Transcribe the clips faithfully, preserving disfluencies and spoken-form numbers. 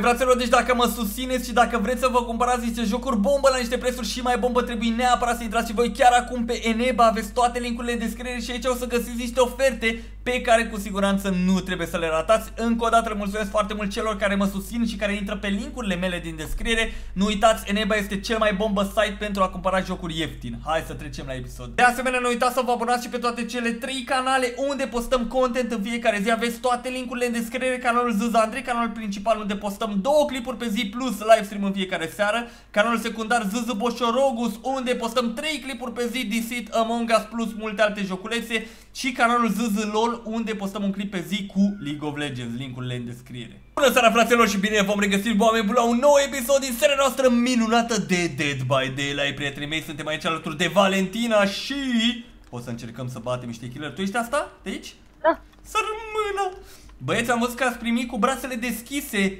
Fraților, deci dacă mă susțineți și dacă vreți să vă cumpărați niște jocuri bombă la niște prețuri și mai bombă, trebuie neapărat să intrați și voi chiar acum pe Eneba, aveți toate linkurile în descriere și aici o să găsiți niște oferte pe care cu siguranță nu trebuie să le ratați. Încă o dată le mulțumesc foarte mult celor care mă susțin și care intră pe linkurile mele din descriere. Nu uitați, Eneba este cel mai bombă site pentru a cumpăra jocuri ieftine. Hai să trecem la episod. De asemenea, nu uitați să vă abonați și pe toate cele trei canale unde postăm content în fiecare zi. Aveți toate linkurile în descriere, canalul Z Z Andrei, canalul principal unde postăm două clipuri pe zi plus live stream în fiecare seară, canalul secundar Z Z Bosorogus unde postăm trei clipuri pe zi, D C, Among Us plus multe alte joculețe și canalul Z Z L O L unde postăm un clip pe zi cu League of Legends, linkurile în descriere. Bună seara, fraților, și bine v-am regăsit, oameni buni, la un nou episod din seria noastră minunată de Dead by Daylight. Prietenii mei, suntem aici alături de Valentina și o să încercăm să batem niște killer. Tu ești asta? De aici? Da. Să rămână. Băieți, am văzut că ați primit cu brațele deschise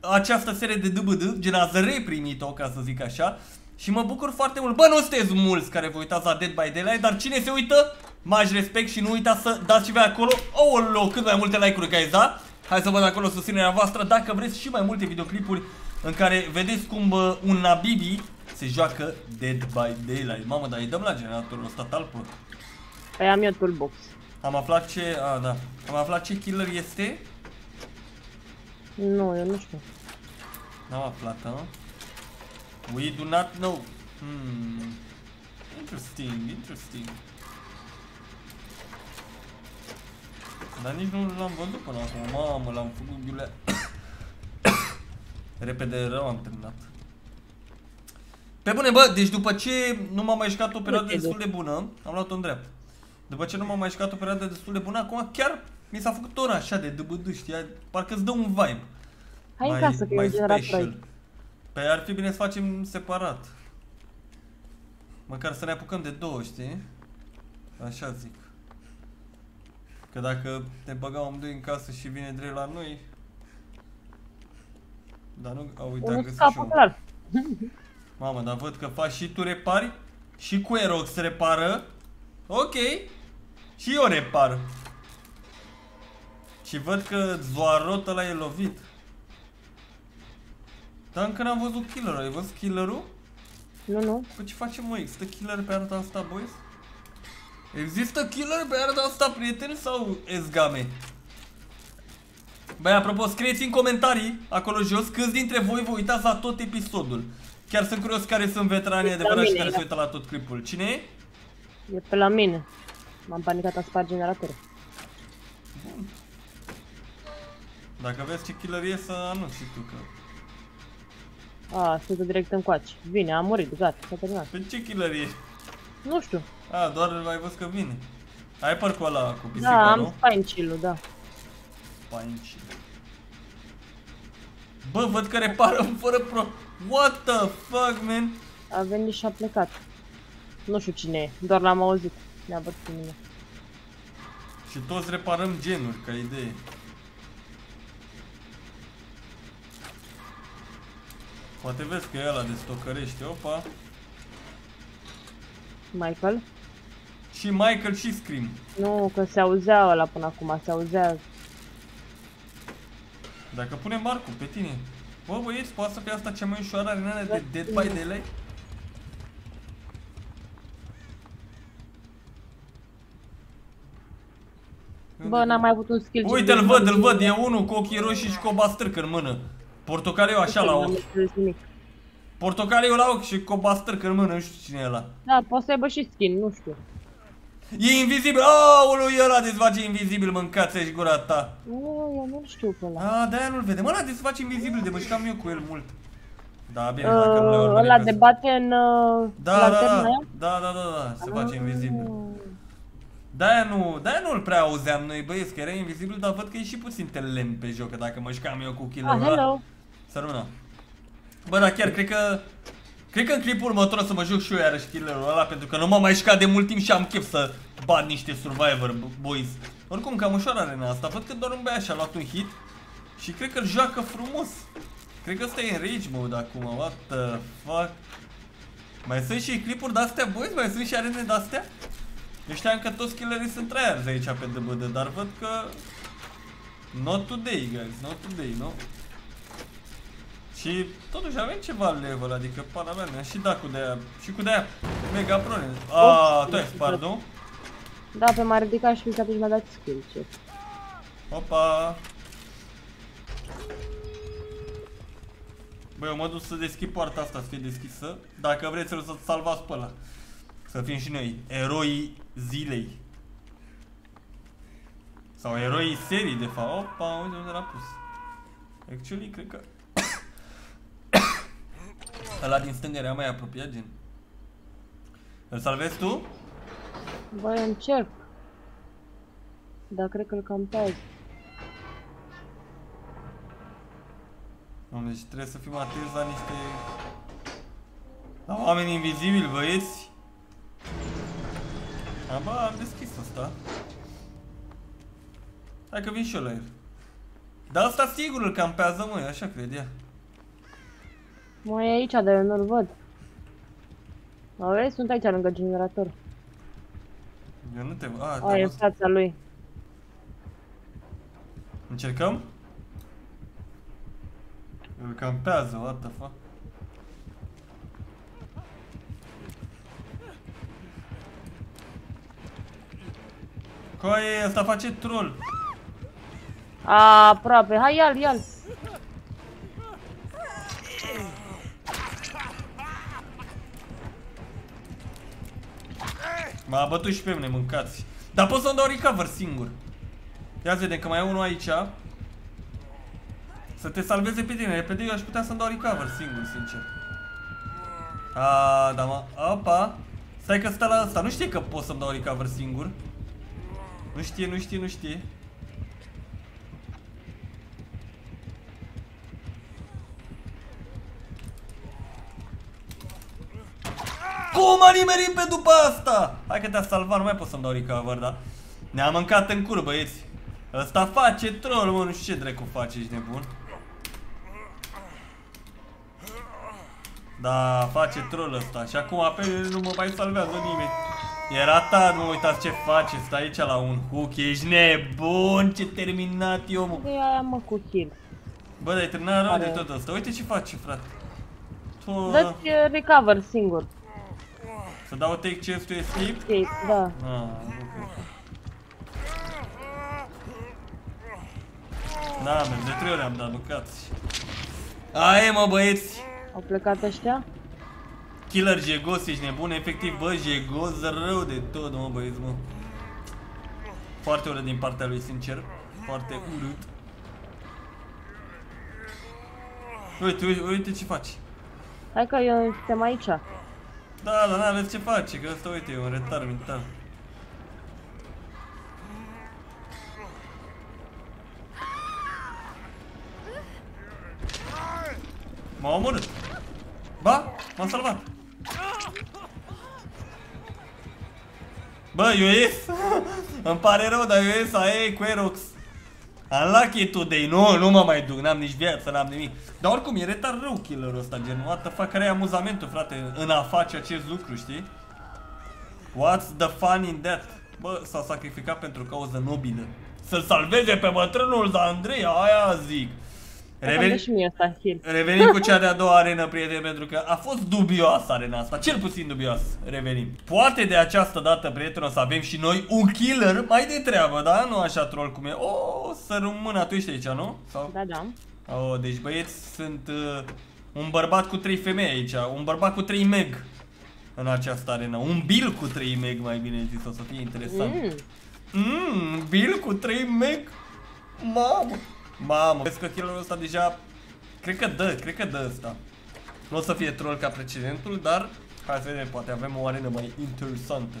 această serie de D B D, gen ați reprimit-o, ca să zic așa. Și mă bucur foarte mult. Bă, nu sunteți mulți care vă uitați la Dead by Daylight, dar cine se uită, m-aș respect și nu uitați să dați și voi acolo, oh, cât mai multe like-uri, guys, da? Hai să văd acolo susținerea voastră, dacă vreți și mai multe videoclipuri în care vedeți cum bă, un nabibi se joacă Dead by Daylight. Mamă, dar îi dăm la generatorul ăsta talpă. Păi am eu toolbox. Am aflat ce, a, da, am aflat ce killer este. Nu, eu nu știu. N-am aflat, a? We do not know. Hmm. Interesting, interesting. Dar nici nu l-am văzut până acum. Mamă, l-am făcut ghiulea. Repede rău am terminat. Pe bune, bă, deci după ce nu m-am mai jucat o perioadă destul de bună, am luat-o în dreapta. După ce nu m-am mai jucat o perioadă destul de bună, acum chiar mi s-a făcut ora așa de D B D, știi? Parcă îți dă un vibe. Hai mai, în casă, că mai special. Păi ar fi bine să facem separat. Măcar să ne apucăm de două, știi? Așa zic. Că dacă te băgau amândoi în casă și vine drept la noi... Dar nu... A, uite, am găsit și eu. Mamă, dar văd că faci și tu repari, și cu Erox repară. Ok. Și eu repar. Și văd că Zoarot ăla e lovit. Dar încă n-am văzut killerul. Ai văzut killerul? Nu, nu. Păi ce facem, mă? Există killer pe arta asta, boys? Există killer pe arta asta, prieteni, sau ezgame? Băi, apropo, scrieți în comentarii, acolo jos, câți dintre voi vă uitați la tot episodul. Chiar sunt curios care sunt veteranii adevărat și care se uită la tot clipul. Cine e? E pe la mine. M-am panicat, a spart generatorul. Bun. Dacă vezi ce killer e, să anunți și tu că... A, sunt direct în coace. Vine, a murit, gata, s-a terminat. Pe ce killer ești? Nu știu. A, doar ai văzut că vine. Ai parcul ăla cu pisica, nu? Da, am spine chill-ul, da. Spine chill. Bă, văd că repară fără pro... What the fuck, man? A venit și a plecat. Nu știu cine e, doar l-am auzit. Ne-a văzut pe mine. Și toți reparăm genuri, ca idee. Poate vezi că e ăla de stocărește, opa. Michael? Și Michael și Scream. Nu, că se auzea ăla până acum, se auzea. Dacă punem marcul pe tine. Bă, băieți, poate să fie asta cea mai ușoară arenare de Dead by Daylight? Bă, n-am mai avut un skill. Uite, îl văd, îl văd, e unul cu ochii roșii și cu o bastrâcă în mână. Portocaliu așa la ochi. Portocaliu la ochi și cu o bastrâcă în mână, nu știu cine e ăla. Da, poți să aibă și skin, nu știu. E invizibil, aoleu, e ăla desface invizibil, mâncați-și gura ta. Nu, eu nu știu pe ăla. A, de-aia nu-l vedem, ăla desface invizibil, de mășcam eu cu el mult. Da, bine, dacă nu le-a urmărit. Ăla de bate în... Da, da, da, da, da, da, se face invizibil. De-aia nu, de-aia nu-l prea auzeam noi, băieți, că era invizibil, dar văd că e și puțin telem pe joc, că dacă mășcam eu cu killerul ăla. Să rămână. Bă, dar chiar cred că cred că în clipul următor o să mă joc și eu iarăși killerul ăla, pentru că nu m-am mai jucat de mult timp și am chef să bat niște survivor boys. Oricum, cam ușoară arena asta, văd că doar un băiat și-a luat un hit și cred că îl joacă frumos. Cred că ăsta e în rage mode acum, what the fuck. Mai sunt și clipuri de-astea, boys? Mai sunt și arene de-astea? Eu știam că toți killerii sunt tryhards aici pe D B D, dar văd că... Not today, guys, not today, no? Și totuși avem ceva level, adică pana mea mi-a și dat cu de-aia, și cu de-aia mega prone. Aaaa, tu ești, pardon? Da, pe m-a ridicat și atunci mi-a dat skill check. Opa! Băi, eu mă duc să deschid poarta asta, să fie deschisă. Dacă vreți să salvați pe ăla. Să fim și noi eroii zilei. Sau eroii serii, de fapt. Opa, uite unde l-a pus. Actually, cred că... ăla din stânga era mai apropiat, gen. Îl salvezi tu? Băi, încerc. Dar cred că îl cam tăi. Deci trebuie să fim atenți la niște... la oameni invizibili, băieți? A, bă, am deschis asta. Hai că vin și eu la el. Dar asta sigur îl campează, măi, așa cred ea. Măi, e aici, dar eu nu-l văd. Mă vezi? Sunt aici, lângă generator. Eu nu te văd. A, a e fața lui. Încercăm? Îl campează, what the fuck? Coaie, asta face troll. A, aproape, hai ia-l, ia-l. M-a bătut și pe mine, mâncați. Dar pot să-mi dau recover singur. Ia să vedem că mai e unul aici. Să te salveze pe tine, repede, eu aș putea să-mi dau recover singur, sincer. Aaa, da mă, opa. Stai că stă la ăsta, nu știe că pot să-mi dau recover singur. Nu știe, nu știe, nu știe. Cum a nimerit pe după asta? Hai că te-a salvat, nu mai pot să-mi dau recover, da? Ne-a mâncat în cur, băieți. Ăsta face troll, mă, nu știu ce dracu face, ești nebun. Da, face troll ăsta și acum apel nu mă mai salvează nimeni. E ratat, mă, uitați ce face, stai aici la un hook, ești nebun, ce terminat e omul. De aia mă cu kill. Bă, dar e terminat rău de tot ăsta, uite ce face, frate. Dă-ți recover singur. Să dau take chest to escape? Escape, da. Da, merg, de trei ori am dat, ducați. Aie, mă, băieți! Au plecat ăștia? Killer jegos, ești nebun, efectiv, bă, jegos rău de tot, mă, băieți, mă. Foarte urât din partea lui, sincer. Foarte urât. Uite, uite, uite ce faci. Hai că eu suntem aici. Da, dar n-aveți ce face, că ăsta, uite, e un retar mental. M-a omorât. Ba, m-am salvat. Bă, eu ies. Îmi pare rău, dar eu ies. Aie, Querox. Unlucky today. Nu, nu mă mai duc. N-am nici viață, n-am nimic. Dar oricum, e retard rău killerul ăsta. Gen, what the fuck? Care e amuzamentul, frate, în a face acest lucru, știi? What's the fun in that? Bă, s-a sacrificat pentru cauză nobilă. Să-l salveze pe bătrânul de Andrei. Aia zic. Revenim, revenim cu cea de-a doua arenă, prieteni, pentru că a fost dubioasă arena asta, cel puțin dubioasă. Revenim. Poate de această dată, prieteni, o să avem și noi un killer mai de treabă, da? Nu așa troll cum e. O, să rămână, tu ești aici, nu? Sau? Da, da. O, deci, băieți, sunt uh, un bărbat cu trei femei aici, un bărbat cu trei meg în această arenă. Un Bill cu trei meg, mai bine zis, o să fie interesant. Mmm, mm, Bill cu trei meg? Mamă! Mamă, vezi că killerul ăsta deja, cred că dă, cred că dă ăsta. Nu o să fie troll ca precedentul, dar hai să vedem, poate avem o arenă mai interesantă.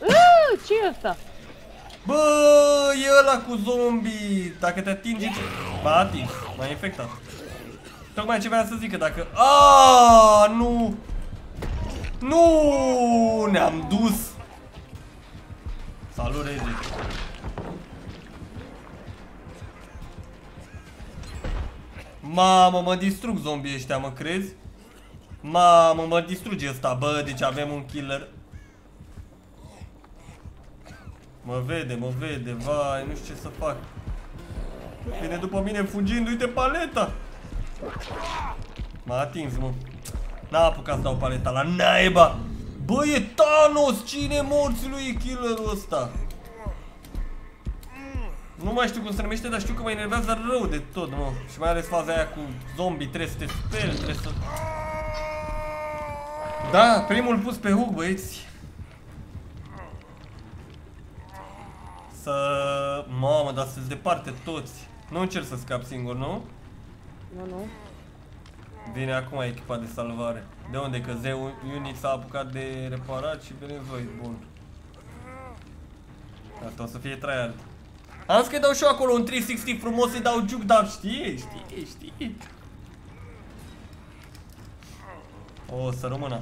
Uuu, ce e ăsta? Bă, e ăla cu zombie, dacă te atingi, m-a atins, m-a infectat. Tocmai ce vreau să zic, că dacă, aaa, nu, nu, ne-am dus. Salut, Rezi. Mamă, mă distrug zombii ăștia, mă crezi? Mamă, mă distruge ăsta, bă, deci avem un killer. Mă vede, mă vede, vai, nu știu ce să fac. Vine după mine fugind, uite paleta. M-a atins, mă. N-a apucat să dau paleta la naiba. Bă, e Thanos! Cine morții lui e killerul ăsta? Nu mai știu cum se numește, dar știu că mă enervează rău de tot, mă. Și mai ales faza aia cu zombie, trebuie să te speri, trebuie să... Da, primul pus pe hook, băieți. Să... Mamă, dar să-ți departe toți. Nu încerc să scap singur, nu? Nu, nu. Vine acum echipa de salvare. De unde? Că Z-Unit s-a apucat de reparat și venim voi. Bun. Asta o să fie tryhard. Am zis că dau și eu acolo un trei șaizeci frumos, să-i dau juke, dar știi, știi, știi. O să rămână.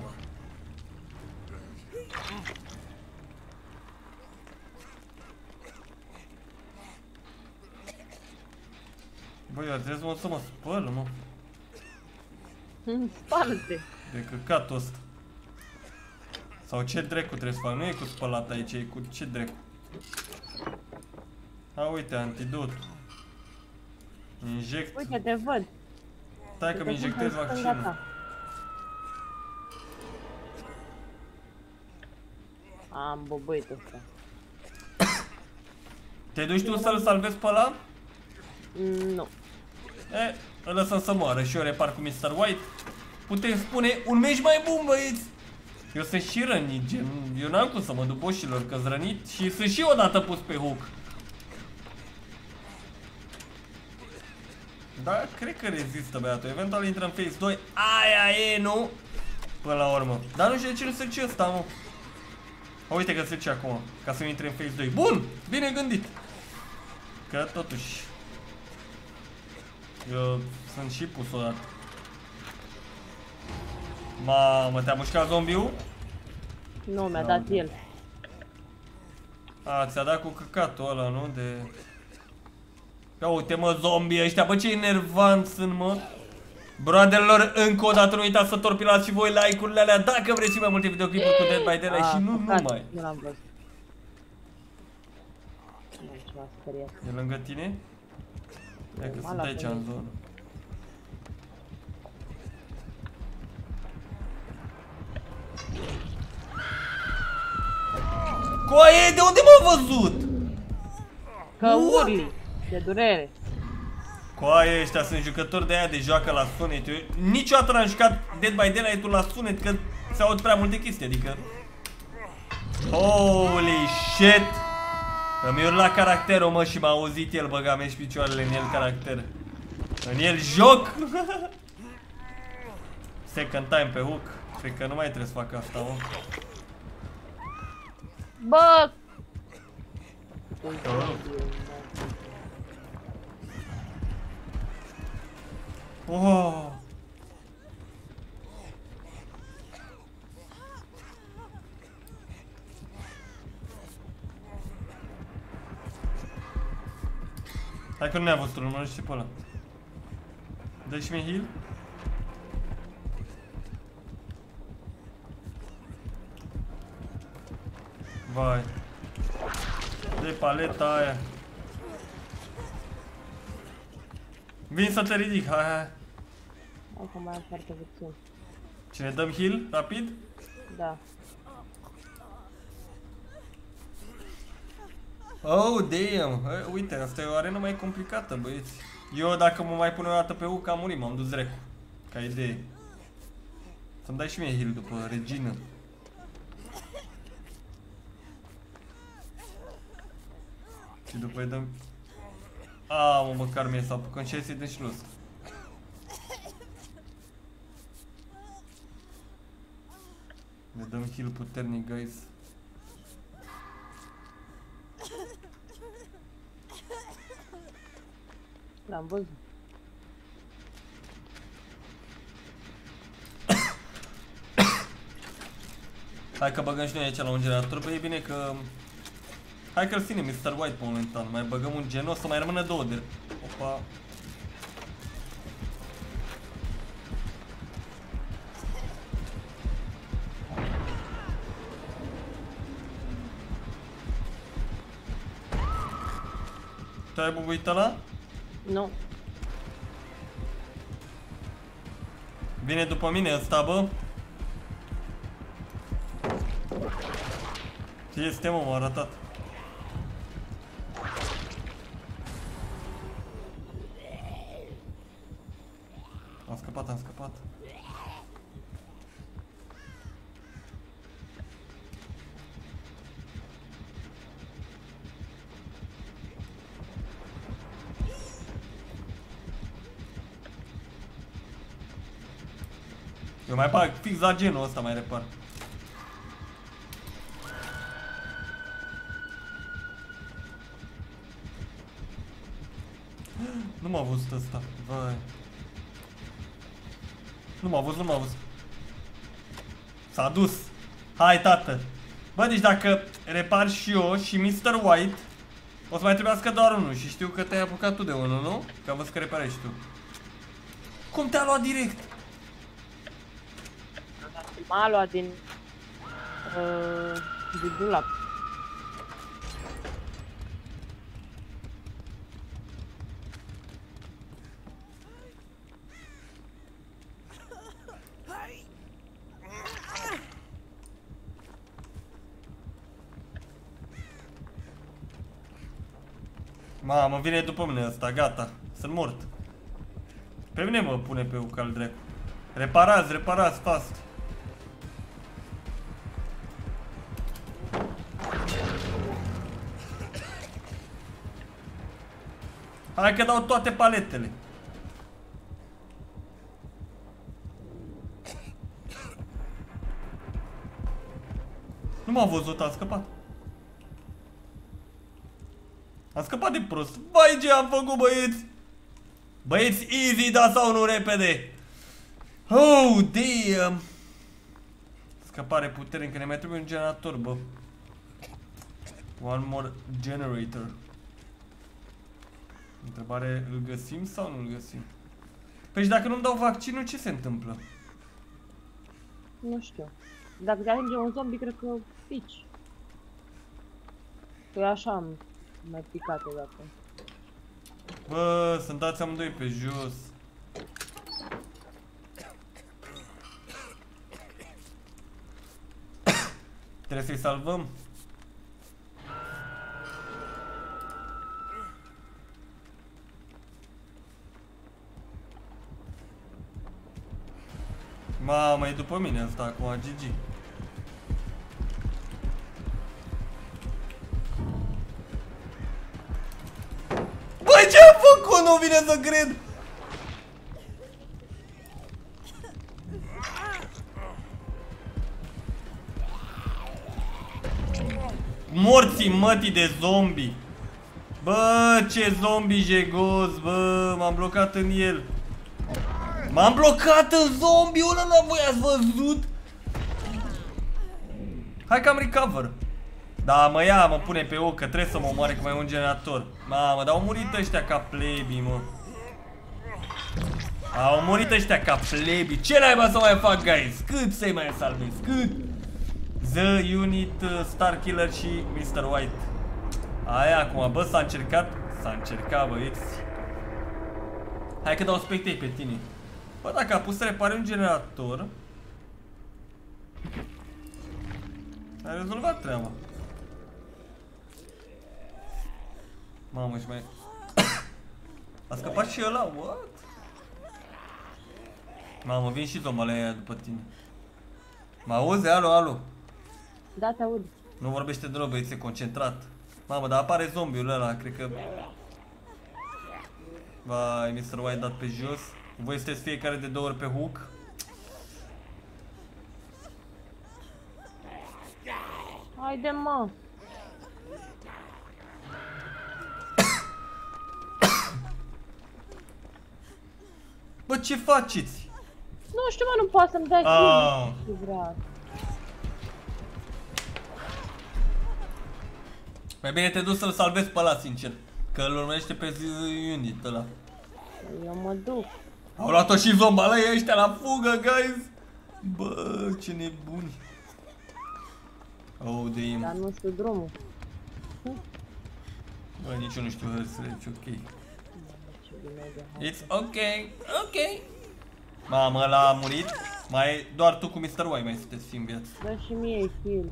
Băi, eu trebuie să mă spăl, mă. Spală-te. De căcatul ăsta. Sau ce dracu trebuie să fac? Nu e cu spălat aici, e cu ce dracu. A, uite, antidot. Inject. Uite, te văd. Stai că-mi injectez vaccinul. Am bobăit ăsta. Te duci tu să-l salvezi pe ăla? Nu. E, îl lăsăm să moară și eu repar cu mister White. Putem spune un meci mai bun, băieți. Eu sunt și rănit, gen. Eu n-am cum să mă duc boșilor că-s rănit. Și sunt și odată pus pe hook. Da, cred că rezistă băiatul. Eventual intră în face doi. Aia e, nu? Până la urmă. Dar nu știu de ce nu se duce ăsta, mă. Uite că se duce acum. Ca să nu intre în face doi. Bun! Bine gândit. Că totuși eu sunt și pus odată. Mamă, te-a mușcat zombiul? Nu, mi-a dat el. A, ți-a dat cu căcatul ăla, nu? De... Ia uite, mă, zombii ăștia, bă, ce enervanți sunt, mă. Broaderilor, încă o dată nu uitați să torpilați și voi like-urile alea dacă vreți și mai multe videoclipuri cu Dead by Daylight și nu numai. Nu l-am văzut. E lângă tine? Ia că sunt aici în zonă. Coaie, de unde m-am văzut? Că urli de durere. Coaie, ăștia sunt jucători de aia de joacă la sunet. Eu niciodată n-am jucat Dead by Daylight-ul la sunet că se aud prea multe chestii, adică... Holy shit! Îmi urla caracterul, mă, și m-a auzit el, băga mea și picioarele în el caracter. În el joc! Second time pe hook. Cred că nu mai trebuie să fac asta, mă. Bă! Oh! Hai că nu ne-a văzut, urmărește pe ăla. Dă-i și mie heal. Vai. De paleta aia. Vin să te ridic, hai, hai. Acum mai am foarte puțin. Ce, ne dăm heal rapid? Da. Oh, damn! Uite, asta e o arenă mai complicată, băieți. Eu dacă mă mai pun o dată pe U, că am murit, m-am dus drept. Ca idee. Să-mi dai și mie heal după regină. Și după-i dăm... A, mă, măcar mie s-a apucat și hai să-i dăm și los. Ne dăm heal puternic, guys. L-am văzut. Hai că băgăm și noi aici la un generator, bă, e bine că... Hai că-l ține mister White pe momentan, mai băgăm un gen, o să mai rămână două de... Opa... Tu ai bubuit ăla? Nu. Vine după mine ăsta, bă. Ce este, mă, m-a arătat. Am scăpat, am scăpat. Eu mai bag fix la genul ăsta, mai repar. Nu m-a văzut ăsta, vai. Nu m-a văzut, nu m-a văzut. S-a dus. Hai, tată. Bă, deci dacă repar și eu și mister White, o să mai trebuiască doar unul. Și știu că te-ai apucat tu de unul, nu? Că am văzut că reparezi tu. Cum te-a luat direct? M-a luat din... Uh, din dulap. Mamă, vine după mine ăsta, gata, sunt mort. Pe mine mă pune pe ucal drept. Reparați, reparați, fast. Hai că dau toate paletele. Nu m-a văzut, a scăpat. Am scăpat de prost. Vai, ce am făcut, băieți! Băieți, easy, da sau nu, repede? Oh, damn! Scăpare puternică, ne mai trebuie un generator, bă. One more generator. Întrebare, îl găsim sau nu îl găsim? Păi și dacă nu-mi dau vaccinul, ce se întâmplă? Nu știu. Dacă te atinge un zombie, cred că pici. Că așa am mai picat odată. Bă, sunt dați amândoi pe jos. Trebuie să-i salvăm? Mamă, e după mine asta acum, G G. Băi, ce-am făcut? Nu vine să cred! Morții mătii de zombi. Bă, ce zombi jegos, bă, m-am blocat în el. M-am blocat în zombiul ăla, voi ați văzut? Hai că am recover. Da, mă ia, mă pune pe ochi, că trebuie să mă omoare, că mai e un generator. Mamă, dar au murit ăștia ca plebii, mă. Au murit ăștia ca plebii. Ce naiba să mai fac, guys? Cât să-i mai salvez? Cât? Z-Unit, Starkiller și mister White. Aia acum, bă, s-a încercat? S-a încercat, băieți. Hai că dau spectei pe tine. Bă, dacă a pus să repare un generator, a rezolvat treaba. Mamă, și mai... A scăpat și ăla, what? Mamă, vin și zombale aia după tine. Mă auzi? Alo, alo. Da, te aud. Nu vorbește de rău, băieți, e concentrat. Mamă, dar apare zombiul ăla, cred că... Vai, mister White dat pe jos. Voi sunteți fiecare de două ori pe hook. Haide, mă. Bă, ce faceți? Nu știu, mă, nu poate să-mi dai ce vreau. Mai bine te duci să-l salvezi pe ăla, sincer. Că îl urmește pe Z-Unit ăla. Eu mă duc. Au luat-o și zombalei ăștia la fugă, guys. Bă, ce nebuni. Oh, damn. Dar nu știu drumul. Bă, nici eu nu știu hărsele, it's ok. It's ok, ok. Mamă, ăla a murit. Mai e doar tu cu mister White mai sunteți în viață. Da, și mie heal.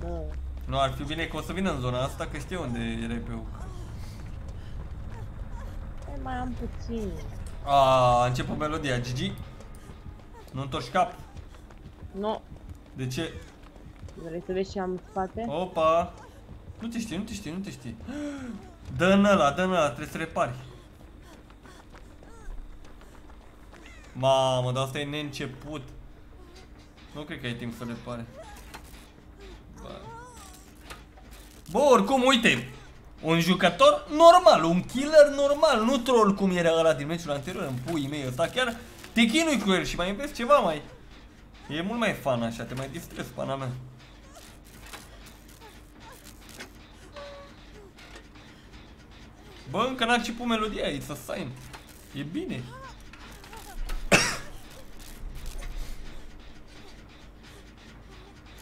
Da. Nu, ar fi bine că o să vină în zona asta, că știu unde e R P-ul. Mai am puțin. A, a început melodia, Gigi. Nu întorci cap? Nu. De ce? Vrei să vezi ce am în spate? Opa! Nu te știi, nu te știi, nu te știi. Dă-n ăla, dă-n ăla, trebuie să repari. Mamă, dar asta e neînceput. Nu cred că ai timp să repare. Bă, oricum, uite! Un jucător normal, un killer normal, nu troll cum era ăla din meciul anterior, în puii mei ăsta chiar te chinui cu el și mai înveți ceva mai. E mult mai fan așa, te mai distrezi, pana mea. Bă, încă n-a început melodia, it's a sign. E bine.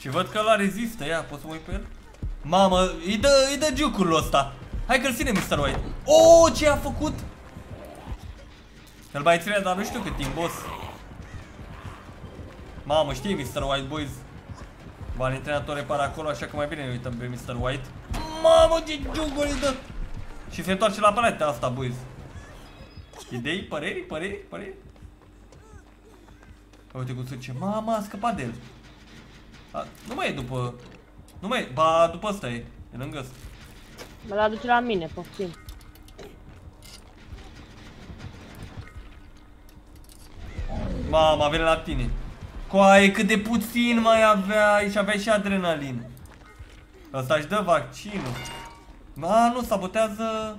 Și văd că ăla rezistă, ia, pot să mă uit pe el? Mamă, îi dă, îi dă giucul ăsta. Hai că-l ține mister White. O, ce a făcut? El mai ține, dar nu știu cât timp, boss. Mamă, știe mister White, boys. Valentina tot repară acolo, așa că mai bine ne uităm pe mister White. Mamă, ce giucul îi dă. Și se întoarce la paleta asta, boys. Idei, păreri, păreri, păreri. Uite cum se duce. Mama, a scăpat de el. A, nu mai e după... Nu mai, ba, după asta e, e lângă asta. Mă-l aduce la mine, poftim. Mama, vine la tine. Coaie, cât de puțin mai aveai și aveai și adrenalină. Ăsta își dă vaccinul. Ma, nu, sabotează...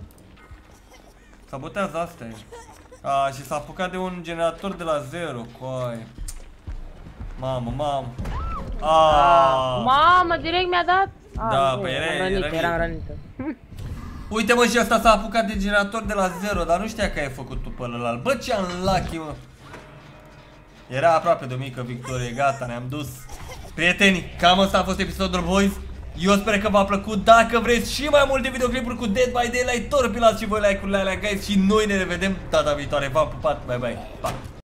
Sabotează astea. A, și s-a apucat de un generator de la zero, coaie. Mamă, mamă. Aaaa. Mamă, direct mi-a dat? A, da, păi eram rănită. Uite mă, și asta s-a apucat de generator de la zero, dar nu știa că ai făcut tu pe ălălalt. Bă, ce unlucky, mă. Era aproape de o mică victorie, gata, ne-am dus. Prieteni, cam asta a fost episodul, boys. Eu sper că v-a plăcut, dacă vreți și mai multe videoclipuri cu Dead by Daylight, torpilați și voi like-urile alea, guys, și noi ne revedem data viitoare. V-am pupat, bye bye, pa!